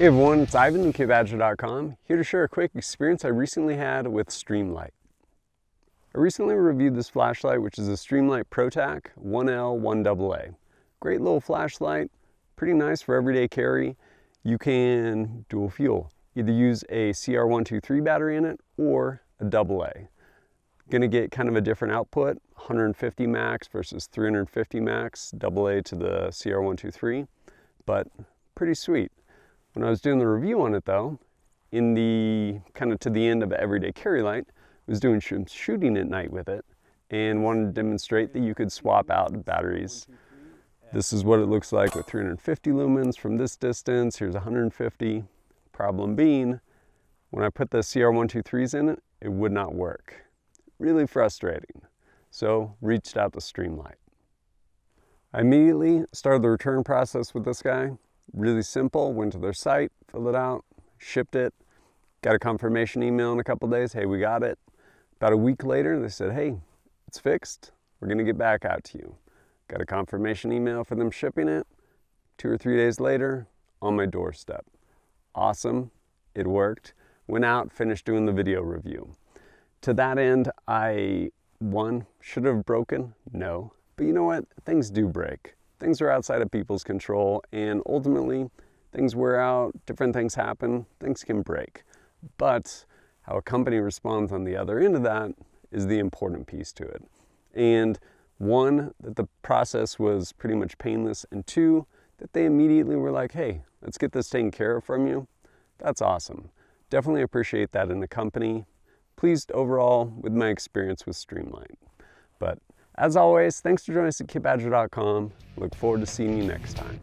Hey everyone, it's Ivan from kitbadger.com, here to share a quick experience I recently had with Streamlight. I recently reviewed this flashlight, which is a Streamlight Protac 1L-1AA. Great little flashlight, pretty nice for everyday carry. You can dual fuel, either use a CR123 battery in it or a AA. Gonna get kind of a different output, 150 max versus 350 max, AA to the CR123, but pretty sweet. When I was doing the review on it though, in the kind of to the end of an everyday carry light, I was doing some shooting at night with it and wanted to demonstrate that you could swap out batteries. This is what it looks like with 350 lumens from this distance. Here's 150. Problem being, when I put the CR123s in it, it would not work. Really frustrating. So reached out to Streamlight. I immediately started the return process with this guy. Really simple, went to their site, filled it out, shipped it, got a confirmation email in a couple days, hey, we got it. About a week later, they said, hey, it's fixed. We're gonna get back out to you. Got a confirmation email for them shipping it. 2 or 3 days later, on my doorstep. Awesome, it worked. Went out, finished doing the video review. To that end, should have broken? No, but you know what? Things do break. Things are outside of people's control, and ultimately, things wear out, different things happen, things can break. But how a company responds on the other end of that is the important piece to it. And one, that the process was pretty much painless, and two, that they immediately were like, hey, let's get this taken care of from you. That's awesome. Definitely appreciate that in the company. Pleased overall with my experience with Streamlight. But as always, thanks for joining us at kitbadger.com. Look forward to seeing you next time.